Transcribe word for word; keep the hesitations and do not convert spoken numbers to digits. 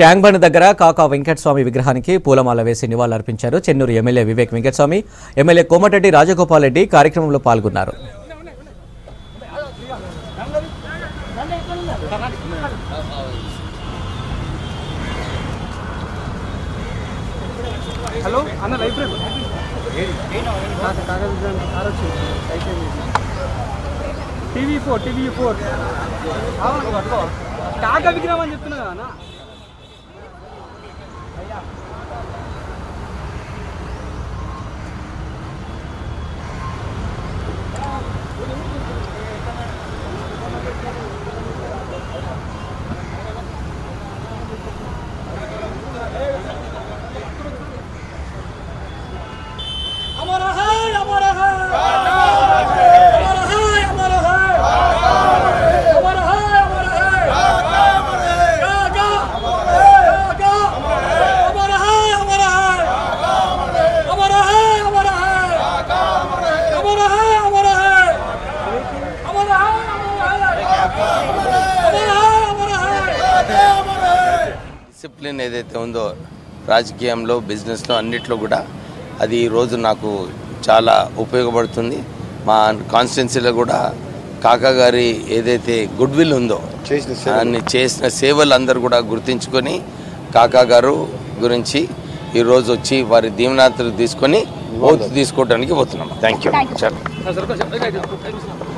Tank bund దగ్గర కాకా వెంకటస్వామి విగ్రహానికి పూలమాల వేసి నివాళులర్పించారు చెన్నూరు ఎమ్మెల్యే వివేక్ వెంకటస్వామి. ఎమ్మెల్యే కోమటిరెడ్డి రాజగోపాల్ రెడ్డి కార్యక్రమంలో పాల్గొన్నారు. హలో అన్న library TV four TV four Kaka విగ్రహం అని చెప్తున్నా కదా అన్న. డిసిప్లిన్ ఏదైతే ఉందో రాజకీయంలో బిజినెస్లో అన్నిట్లో కూడా అది ఈరోజు నాకు చాలా ఉపయోగపడుతుంది. మా కాన్స్టిట్యున్సీలో కూడా కాకా గారి ఏదైతే గుడ్ విల్ ఉందో దాన్ని చేసిన సేవలు అందరూ కూడా గుర్తించుకొని కాకా గారు గురించి ఈరోజు వచ్చి వారి దీవెనాతులు తీసుకొని ఓటు తీసుకోవడానికి పోతున్నాం. Thank you.